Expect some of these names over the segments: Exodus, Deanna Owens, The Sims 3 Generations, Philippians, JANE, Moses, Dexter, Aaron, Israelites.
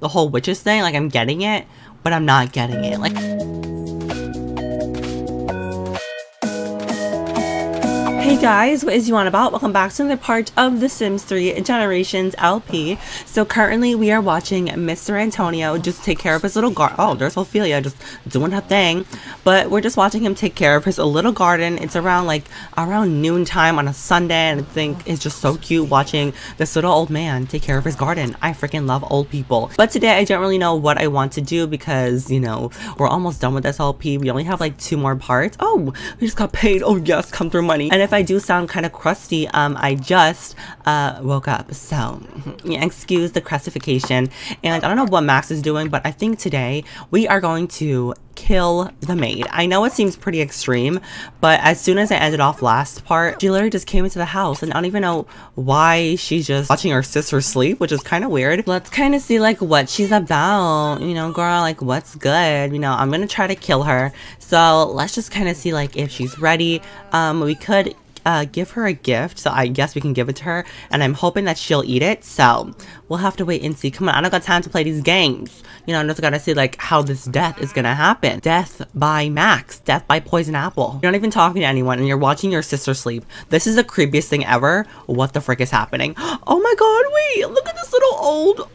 the whole witches thing. Like, I'm getting it, but I'm not getting it. Like, hey guys, what is you on about? Welcome back to another part of The Sims 3 Generations LP. So currently we are watching Mr. Antonio just take care of his little garden. Oh, there's Ophelia just doing her thing. But we're just watching him take care of his little garden. It's around like noontime on a Sunday, and I think it's just so cute watching this little old man take care of his garden. I freaking love old people. But today I don't really know what I want to do because, you know, we're almost done with this LP. We only have like 2 more parts. Oh, we just got paid. Oh yes, come through money. And if I do sound kind of crusty, I just woke up, so yeah, excuse the crustification. And I don't know what Max is doing, but I think today we are going to kill the maid. I know it seems pretty extreme, but as soon as I ended off last part, she literally just came into the house, and I don't even know why she's just watching her sister sleep, which is kind of weird. Let's kind of see like what she's about, you know, girl, like what's good, you know. I'm gonna try to kill her, so let's just kind of see like if she's ready. We could give her a gift, so I guess we can give it to her, and I'm hoping that she'll eat it, so we'll have to wait and see. Come on, I don't got time to play these games, you know. I just gotta see like how this death is gonna happen. Death by Max, death by poison apple. You're not even talking to anyone and you're watching your sister sleep. This is the creepiest thing ever. What the frick is happening? Oh my god, wait, look at this little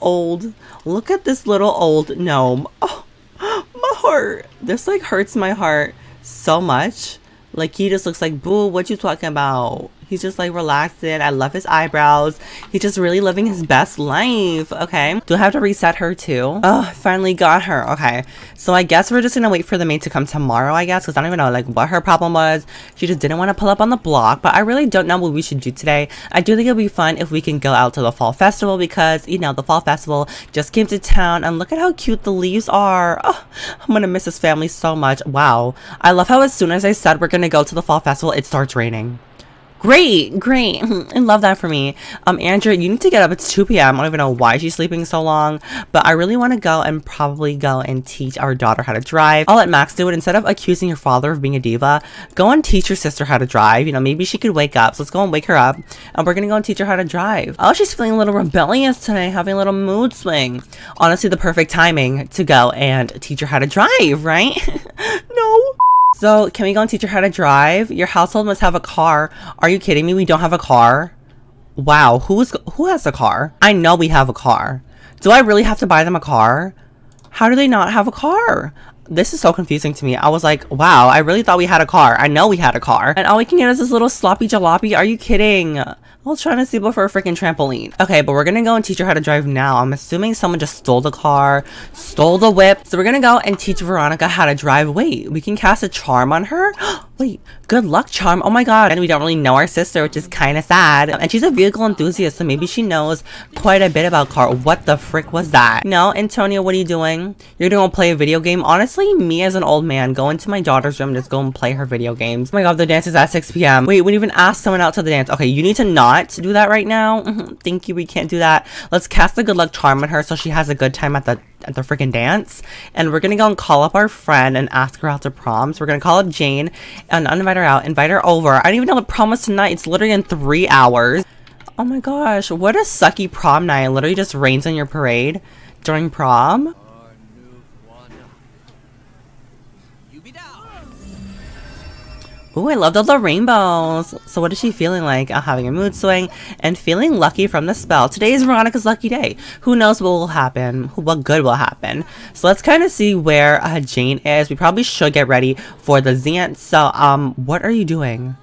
old look at this little old gnome. Oh, my heart, this like hurts my heart so much. Like, he just looks like, boo, what you talking about? He's just like relaxing. I love his eyebrows. He's just really living his best life. Okay, do I have to reset her too? Oh, finally got her. Okay, so I guess we're just gonna wait for the maid to come tomorrow, I guess, because I don't even know like what her problem was. She just didn't want to pull up on the block. But I really don't know what we should do today. I do think it'll be fun if we can go out to the fall festival, because you know the fall festival just came to town, and look at how cute the leaves are. Oh, I'm gonna miss his family so much. Wow, I love how as soon as I said we're gonna go to the fall festival, it starts raining. Great. I love that for me. Andrew, you need to get up. It's 2 p.m. I don't even know why she's sleeping so long, but I really want to go and probably go and teach our daughter how to drive. I'll let Max do it. Instead of accusing your father of being a diva, go and teach your sister how to drive. You know, maybe she could wake up. So let's go and wake her up, and we're gonna go and teach her how to drive. Oh, she's feeling a little rebellious today, having a little mood swing. Honestly, the perfect timing to go and teach her how to drive, right? No. So, can we go and teach her how to drive? Your household must have a car. Are you kidding me? We don't have a car? Wow, who has a car? I know we have a car. Do I really have to buy them a car? How do they not have a car? This is so confusing to me. I was like, wow, I really thought we had a car. I know we had a car. And all we can get is this little sloppy jalopy. Are you kidding? I was trying to see before a freaking trampoline. Okay, but we're gonna go and teach her how to drive now. I'm assuming someone just stole the car, stole the whip. So we're gonna go and teach Veronica how to drive. Wait, we can cast a charm on her? Wait, good luck charm. Oh my god. And we don't really know our sister, which is kind of sad. And she's a vehicle enthusiast, so maybe she knows quite a bit about car. What the frick was that? No, Antonio, what are you doing? You're gonna go play a video game? Honestly, me as an old man, go into my daughter's room and just go and play her video games. Oh my god, the dance is at 6 p.m. Wait, we didn't even ask someone out to the dance. Okay, you need to not do that right now. Thank you, we can't do that. Let's cast the good luck charm on her so she has a good time at the freaking dance. And we're gonna go and call up our friend and ask her out to prom. So we're gonna call up Jane and invite her out, invite her over. I don't even know what prom is tonight. It's literally in 3 hours. Oh my gosh, what a sucky prom night. It literally just rains on your parade during prom. Ooh, I loved all the rainbows. So what is she feeling like? Having a mood swing and feeling lucky from the spell. Today is Veronica's lucky day. Who knows what will happen? What good will happen? So let's kind of see where Jane is. We probably should get ready for the Zant. So, what are you doing?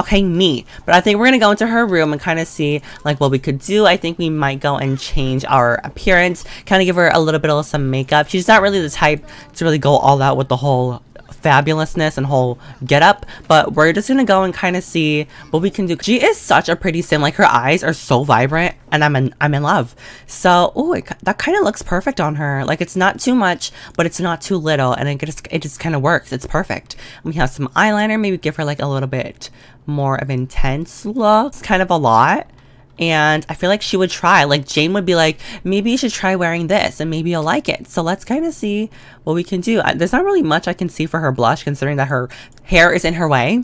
Okay, me. But I think we're gonna go into her room and kind of see like what we could do. I think we might go and change our appearance. Kind of give her a little bit of some makeup. She's not really the type to really go all out with the whole fabulousness and whole get up, but we're just gonna go and kind of see what we can do. She is such a pretty sim. Like, her eyes are so vibrant, and I'm in love. So oh, that kind of looks perfect on her. Like, it's not too much, but it's not too little, and it just kind of works. It's perfect. We have some eyeliner, maybe give her like a little bit more of intense looks, kind of a lot. And I feel like she would try, like Jane would be like, maybe you should try wearing this and maybe you'll like it. So let's kind of see what we can do. There's not really much I can see for her blush considering that her hair is in her way,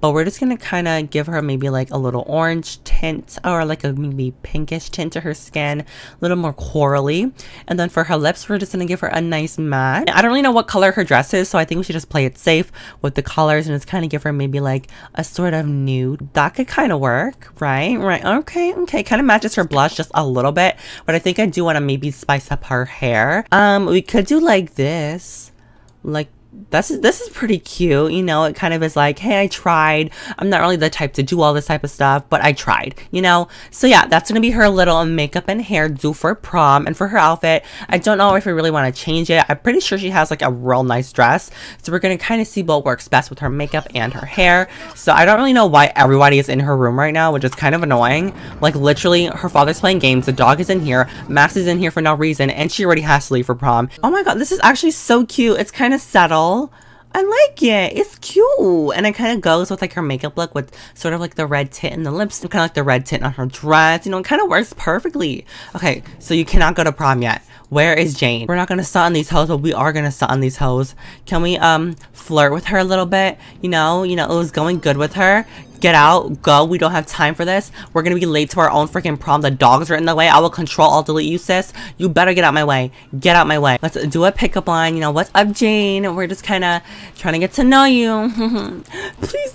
but we're just going to kind of give her maybe like a little orange tint or like a maybe pinkish tint to her skin, a little more corally. And then for her lips, we're just going to give her a nice matte. I don't really know what color her dress is, so I think we should just play it safe with the colors and just kind of give her maybe like a sort of nude. That could kind of work, right? Right. Okay. Okay, kind of matches her blush just a little bit, but I think I do want to maybe spice up her hair. We could do like this, like this is pretty cute, you know. It kind of is like, hey, I tried. I'm not really the type to do all this type of stuff, but I tried, you know. So yeah, that's gonna be her little makeup and hair do for prom. And for her outfit, I don't know if I really want to change it. I'm pretty sure she has like a real nice dress, so we're gonna kind of see what works best with her makeup and her hair. So I don't really know why everybody is in her room right now, which is kind of annoying. Like literally her father's playing games, the dog is in here, Max is in here for no reason, and she already has to leave for prom. Oh my god, this is actually so cute. It's kind of settled. I like it. It's cute. And it kind of goes with like her makeup look with sort of like the red tint and the lips, kind of like the red tint on her dress. You know, it kind of works perfectly. Okay, so you cannot go to prom yet. Where is Jane? We're not going to sit on these hoes, but we are going to sit on these hoes. Can we flirt with her a little bit? You know, it was going good with her. Get out, go, we don't have time for this. We're gonna be late to our own freaking prom. The dogs are in the way. I will control, I'll delete you, sis. You better get out my way. Get out my way. Let's do a pickup line. You know, what's up, Jane? We're just kind of trying to get to know you. Please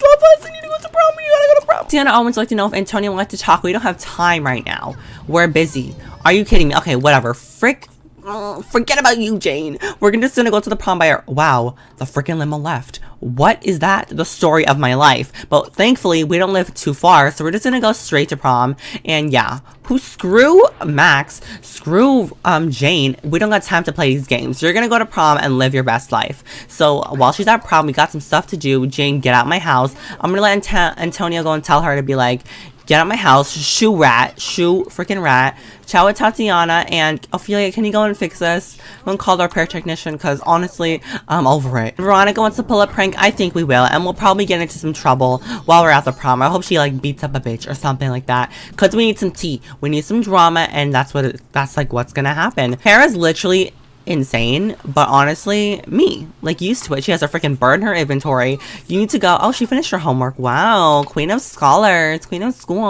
love us. I need to go to prom. You gotta go to prom. Deanna Owens would like to know if Antonio would like to talk. We don't have time right now. We're busy. Are you kidding me? Okay, whatever. Frick. Forget about you, Jane. We're just gonna go to the prom by our— wow, the freaking limo left. What is that? The story of my life. But thankfully, we don't live too far, so we're just gonna go straight to prom. And yeah, who— screw Max, screw Jane. We don't got time to play these games. You're gonna go to prom and live your best life. So while she's at prom, we got some stuff to do. Jane, get out my house. I'm gonna let Antonio go and tell her to be like, get out of my house, shoe rat, shoe freaking rat. Ciao with Tatiana and Ophelia, can you go and fix this? I'm gonna call the repair technician because honestly, I'm over it. Veronica wants to pull a prank. I think we will, and we'll probably get into some trouble while we're at the prom. I hope she like beats up a bitch or something like that because we need some tea. We need some drama, and that's like what's gonna happen. Hera's literally insane, but honestly, me like used to it. She has a freaking bird in her inventory. You need to go. Oh, she finished her homework. Wow, queen of scholars, queen of school.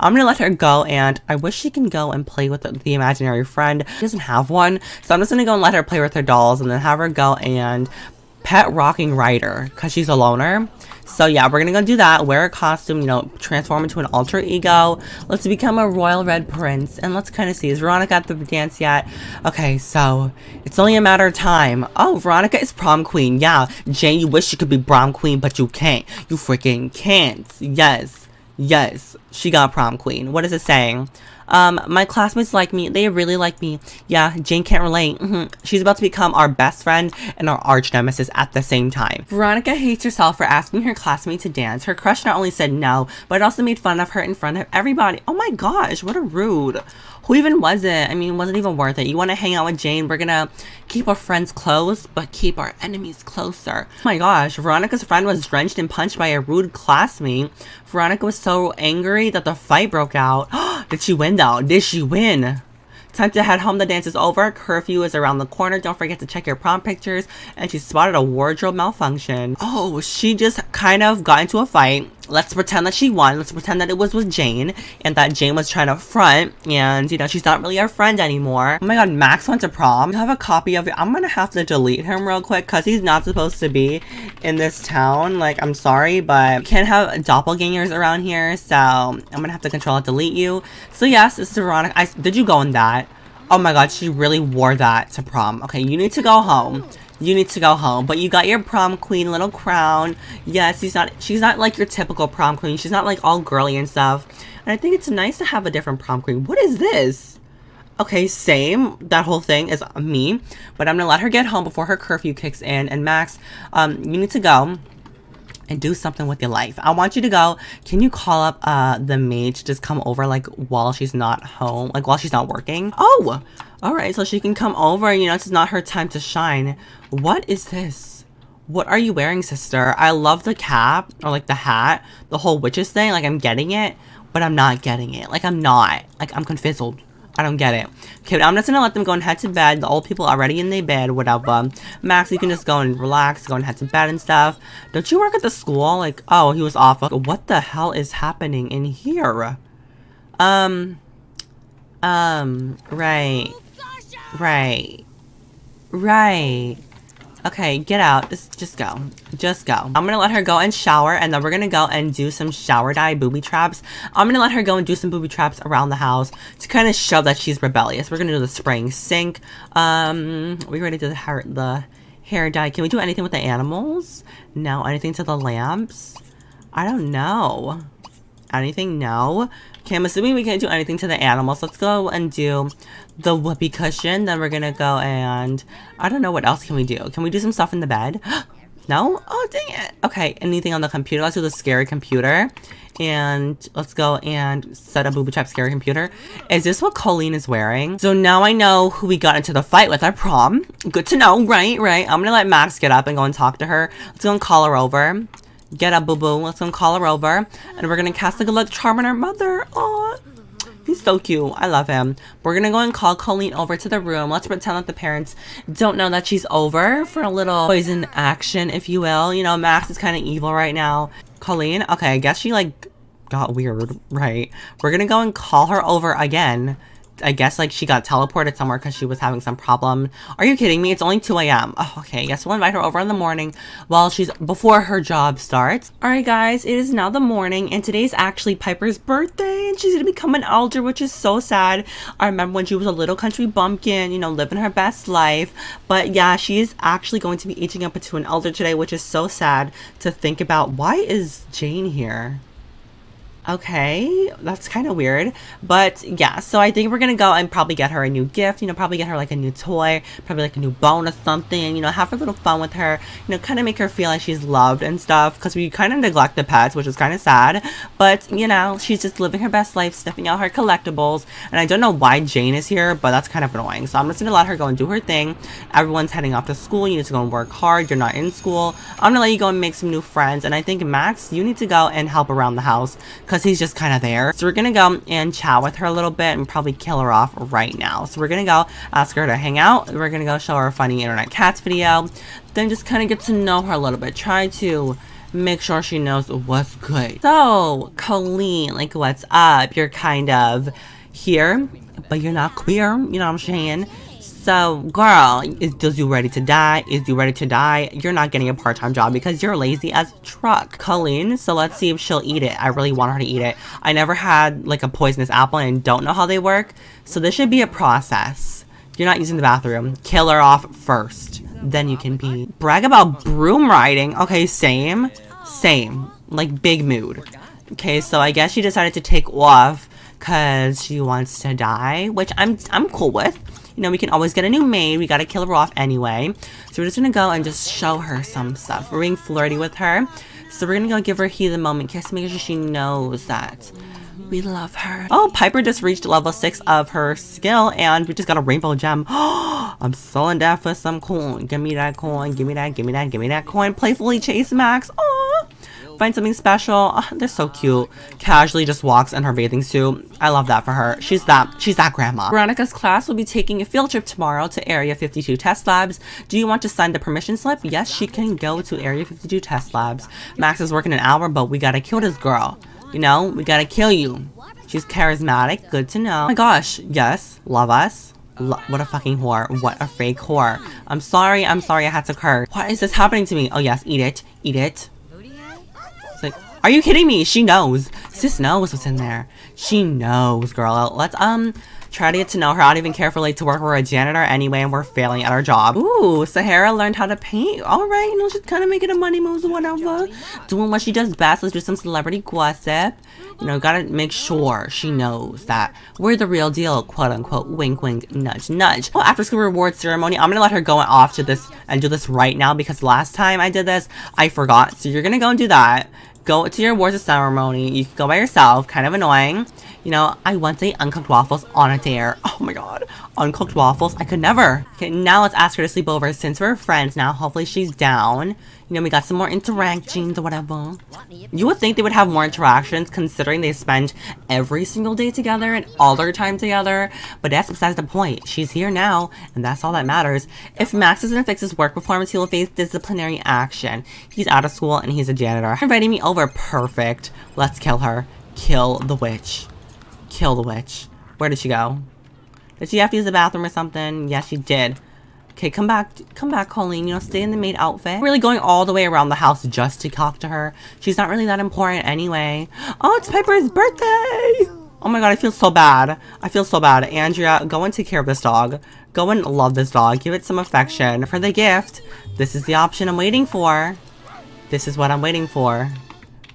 I'm gonna let her go, and I wish she can go and play with the imaginary friend. She doesn't have one, so I'm just gonna go and let her play with her dolls and then have her go and pet rocking Ryder because she's a loner. So yeah, we're gonna go do that, wear a costume, you know, transform into an alter ego. Let's become a royal red prince, and let's kind of see, is Veronica at the dance yet? Okay, so it's only a matter of time. Oh, Veronica is prom queen. Yeah, Jane, you wish you could be prom queen, but you can't. You freaking can't. Yes, yes, she got prom queen. What is it saying? My classmates like me. They really like me. Yeah, Jane can't relate. She's about to become our best friend and our arch nemesis at the same time. Veronica hates herself for asking her classmate to dance. Her crush not only said no, but it also made fun of her in front of everybody. Oh my gosh, what a rude. Who even was it? I mean, it wasn't even worth it. You want to hang out with Jane? We're gonna keep our friends close, but keep our enemies closer. Oh my gosh, Veronica's friend was drenched and punched by a rude classmate. Veronica was so angry that the fight broke out. Did she win though? Did she win? Time to head home. The dance is over. Curfew is around the corner. Don't forget to check your prom pictures. And she spotted a wardrobe malfunction. Oh, she just kind of got into a fight. Let's pretend that she won. Let's pretend that it was with Jane and that Jane was trying to front, and you know, she's not really our friend anymore. Oh my god, Max went to prom. I have a copy of it. I'm gonna have to delete him real quick because he's not supposed to be in this town. Like, I'm sorry, but you can't have doppelgangers around here, so I'm gonna have to control delete you. So yes, it's Veronica. Did you go in that? Oh my god, she really wore that to prom. Okay, you need to go home. You need to go home, but you got your prom queen little crown. Yes, she's not like your typical prom queen. She's not like all girly and stuff. And I think it's nice to have a different prom queen. What is this? Okay, same. That whole thing is me, but I'm gonna let her get home before her curfew kicks in. And Max, you need to go and do something with your life. I want you to go. Can you call up the maid to just come over like while she's not home, like while she's not working? Oh, all right, so she can come over. You know, it's not her time to shine. What is this? What are you wearing, sister? I love the cap or like the hat, the whole witches thing. Like, I'm getting it. but I'm not getting it. Like, I'm not. Like, I'm confizzled. I don't get it. Okay, but I'm just gonna let them go and head to bed. The old people are already in their bed, whatever. Max, you can just go and relax, go and head to bed and stuff. Don't you work at the school? Like, oh, he was off. What the hell is happening in here? Right. Okay, get out. Just go. Just go. I'm gonna let her go and shower, and then we're gonna go and do some shower dye booby traps. I'm gonna let her go and do some booby traps around the house to kind of show that she's rebellious. We're gonna do the spraying sink. We already did the hair dye. Can we do anything with the animals? No. Anything to the lamps? I don't know. Anything? No. Okay, I'm assuming we can't do anything to the animals. Let's go and do the whoopee cushion. Then we're gonna go and... I don't know, what else can we do? Can we do some stuff in the bed? No? Oh, dang it. Okay, anything on the computer? Let's do the scary computer. And let's go and set a booby trap scary computer. Is this what Colleen is wearing? So now I know who we got into the fight with at prom. Good to know, right? I'm gonna let Max get up and go and talk to her. Let's go and call her over. Get up, boo-boo. Let's go and call her over. And we're gonna cast a good luck charm on her mother. Aw. He's so cute. I love him. We're gonna go and call Colleen over to the room. Let's pretend that the parents don't know that she's over for a little poison action, if you will. You know, Max is kind of evil right now. Colleen? Okay, I guess she, like, got weird, right? We're gonna go and call her over again. I guess, like, she got teleported somewhere because she was having some problem. Are you kidding me? It's only 2 a.m. Oh, okay, I guess we'll invite her over in the morning while she's... before her job starts. Alright, guys, it is now the morning, and today's actually Piper's birthday, and she's gonna become an elder, which is so sad. I remember when she was a little country bumpkin, you know, living her best life. But, yeah, she is actually going to be aging up into an elder today, which is so sad to think about. Why is Jane here? Okay, that's kind of weird, but yeah, so I think we're gonna go and probably get her a new gift, you know, probably get her like a new toy, probably like a new bone or something, you know, have a little fun with her, you know, kind of make her feel like she's loved and stuff, because we kind of neglect the pets, which is kind of sad, but you know, she's just living her best life, sniffing out her collectibles, and I don't know why Jane is here, but that's kind of annoying, so I'm just gonna let her go and do her thing. Everyone's heading off to school, you need to go and work hard, you're not in school, I'm gonna let you go and make some new friends, and I think Max, you need to go and help around the house, because he's just kind of there. So we're gonna go and chat with her a little bit and probably kill her off right now. So we're gonna go ask her to hang out. We're gonna go show her a funny internet cats video. Then just kind of get to know her a little bit. Try to make sure she knows what's good. So, Colleen, like, what's up? You're kind of here, but you're not queer. You know what I'm saying? So, girl, is you ready to die? Is you ready to die? You're not getting a part-time job because you're lazy as truck, Colleen. So let's see if she'll eat it. I really want her to eat it. I never had, like, a poisonous apple and don't know how they work. So this should be a process. You're not using the bathroom. Kill her off first. Then you can pee. Brag about broom riding. Okay, same. Same. Like, big mood. Okay, so I guess she decided to take off because she wants to die, which I'm cool with. You know, we can always get a new maid. We gotta kill her off anyway. So we're just gonna go and just show her some stuff. We're being flirty with her. So we're gonna go give her He the Moment kiss to make sure she knows that we love her. Oh, Piper just reached level 6 of her skill, and we just got a rainbow gem. Oh, I'm selling that for some coin. Give me that coin. Give me that. Give me that. Give me that coin. Playfully chase Max. Oh, find something special. Oh, they're so cute. Casually just walks in her bathing suit. I love that for her. She's that grandma. Veronica's class will be taking a field trip tomorrow to Area 52 Test Labs. Do you want to sign the permission slip? Yes, she can go to Area 52 Test Labs. Max is working an hour, but we gotta kill this girl. You know, we gotta kill you. She's charismatic. Good to know. Oh my gosh. Yes. Love us. What a fucking whore. What a fake whore. I'm sorry I had to curse. What is this happening to me? Oh, yes. Eat it. Eat it. Are you kidding me? She knows. Sis knows what's in there. She knows, girl. Let's, try to get to know her. I don't even care if we're late to work. We're a janitor anyway, and we're failing at our job. Ooh, Sahara learned how to paint. All right, you know, she's kind of making a money move or whatever. Doing what she does best. Let's do some celebrity gossip. You know, gotta make sure she knows that we're the real deal, quote unquote. Wink, wink, nudge, nudge. Oh, after school reward ceremony. I'm gonna let her go off to this and do this right now because last time I did this, I forgot. So you're gonna go and do that. Go to your awards ceremony. You can go by yourself. Kind of annoying. You know, I once ate uncooked waffles on a dare. Oh my god. Uncooked waffles? I could never. Okay, now let's ask her to sleep over since we're friends now. Hopefully she's down. You know, we got some more interactions or whatever. You would think they would have more interactions considering they spend every single day together and all their time together. But that's besides the point. She's here now, and that's all that matters. If Max doesn't fix his work performance, he will face disciplinary action. He's out of school and he's a janitor. Inviting me over. Perfect. Let's kill her. Kill the witch. Kill the witch. Where did she go? Did she have to use the bathroom or something? Yeah, she did. Okay, come back, Colleen. You know, stay in the maid outfit. Really going all the way around the house just to talk to her. She's not really that important anyway. Oh, it's Piper's birthday! Oh my god, I feel so bad. I feel so bad. Andrea, go and take care of this dog. Go and love this dog. Give it some affection. For the gift, this is the option I'm waiting for. This is what I'm waiting for.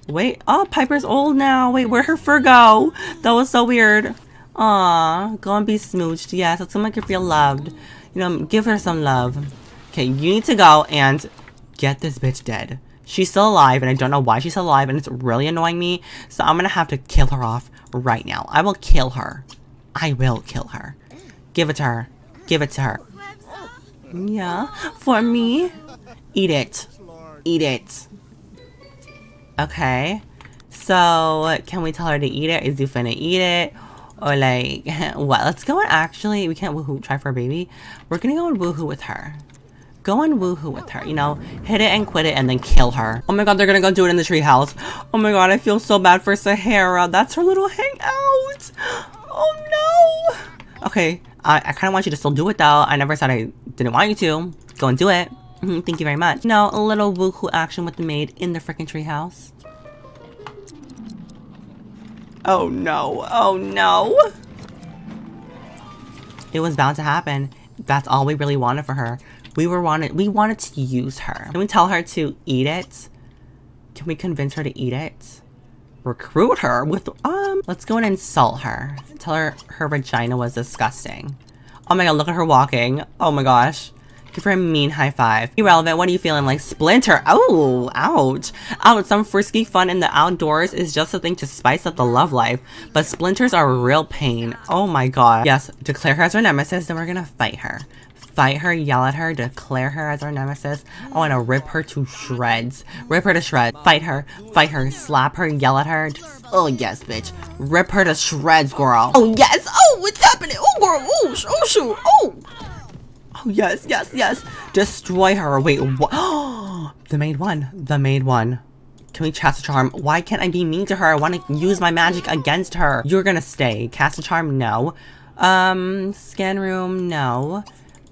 Wait, oh, Piper's old now. Wait, where'd her fur go? That was so weird. Aw, go and be smooched. Yes, it's gonna make her feel loved. You know, give her some love. Okay, you need to go and get this bitch dead. She's still alive, and I don't know why she's still alive, and it's really annoying me. So I'm gonna have to kill her off right now. I will kill her. I will kill her. Give it to her. Give it to her. Yeah, for me. Eat it. Eat it. Okay. So, can we tell her to eat it? Is you finna eat it? Or like, what? Let's go and actually, we can't woohoo, try for a baby. We're gonna go and woohoo with her. Go and woohoo with her, you know? Hit it and quit it and then kill her. Oh my god, they're gonna go do it in the treehouse. Oh my god, I feel so bad for Sahara. That's her little hangout. Oh no. Okay, I kind of want you to still do it though. I never said I didn't want you to. Go and do it. Thank you very much. You know, a little woohoo action with the maid in the freaking treehouse. Oh no, oh no. It was bound to happen. That's all we really wanted for her. We wanted to use her. Can we tell her to eat it? Can we convince her to eat it? Recruit her with, let's go and insult her. Tell her her vagina was disgusting. Oh my god, look at her walking. Oh my gosh. Give her a mean high five. Irrelevant, what are you feeling like? Splinter. Oh, ouch. Ouch, some frisky fun in the outdoors is just a thing to spice up the love life. But splinters are a real pain. Oh my god. Yes, declare her as our nemesis, then we're gonna fight her. Fight her, yell at her, declare her as our nemesis. I wanna rip her to shreds. Rip her to shreds. Fight her, slap her, yell at her. Oh yes, bitch. Rip her to shreds, girl. Oh yes, oh, what's happening? Oh, girl, oh, oh, shoot, oh. Yes, yes, yes. Destroy her. Wait, what? Oh, the maid won. The maid won. Can we cast a charm? Why can't I be mean to her? I want to use my magic against her. You're gonna stay. Cast a charm? No. Scan room? No.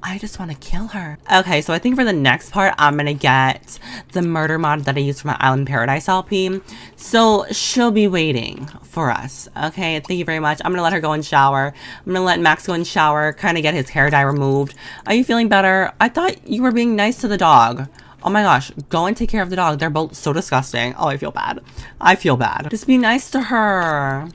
I just want to kill her. Okay, so I think for the next part, I'm gonna get the murder mod that I used for my Island Paradise LP. So she'll be waiting for us. Okay, thank you very much. I'm gonna let her go and shower. I'm gonna let Max go and shower, kind of get his hair dye removed. Are you feeling better? I thought you were being nice to the dog. Oh my gosh, go and take care of the dog. They're both so disgusting. Oh, I feel bad. I feel bad. Just be nice to her.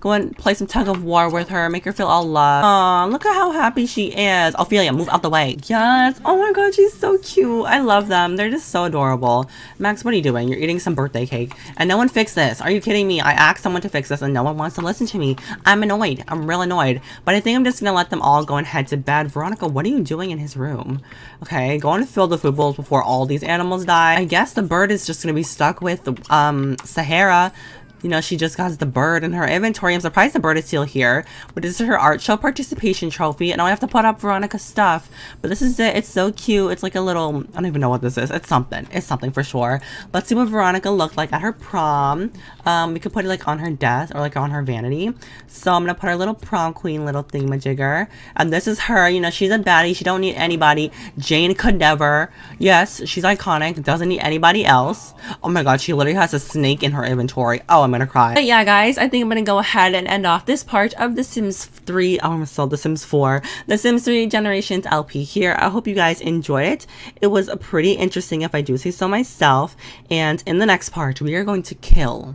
Go and play some tug of war with her. Make her feel all loved. Aw, look at how happy she is. Ophelia, move out the way. Yes. Oh my god, she's so cute. I love them. They're just so adorable. Max, what are you doing? You're eating some birthday cake. And no one fixed this. Are you kidding me? I asked someone to fix this and no one wants to listen to me. I'm annoyed. I'm real annoyed. But I think I'm just going to let them all go and head to bed. Veronica, what are you doing in his room? Okay, go and fill the food bowls before all these animals die. I guess the bird is just going to be stuck with Sahara. You know, she just got the bird in her inventory. I'm surprised the bird is still here. But this is her art show participation trophy. And I have to put up Veronica's stuff. But this is it. It's so cute. It's like a little... I don't even know what this is. It's something. It's something for sure. Let's see what Veronica looked like at her prom. We could put it like on her desk or like on her vanity. So I'm going to put her little prom queen little thingamajigger. And this is her. You know, she's a baddie. She don't need anybody. Jane could never. Yes, she's iconic. Doesn't need anybody else. Oh my god, she literally has a snake in her inventory. Oh, I'm gonna cry. But yeah, guys, I think I'm gonna go ahead and end off this part of The Sims 3 Generations LP here. I hope you guys enjoyed it. It was pretty interesting if I do say so myself. And in the next part, we are going to kill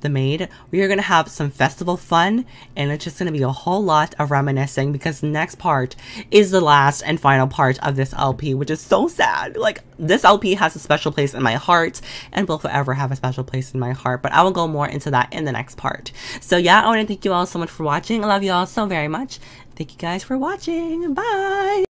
the maid, we are going to have some festival fun, and it's just going to be a whole lot of reminiscing, because the next part is the last and final part of this LP, which is so sad. Like, this LP has a special place in my heart and will forever have a special place in my heart, but I will go more into that in the next part. So yeah, I want to thank you all so much for watching. I love you all so very much. Thank you guys for watching. Bye!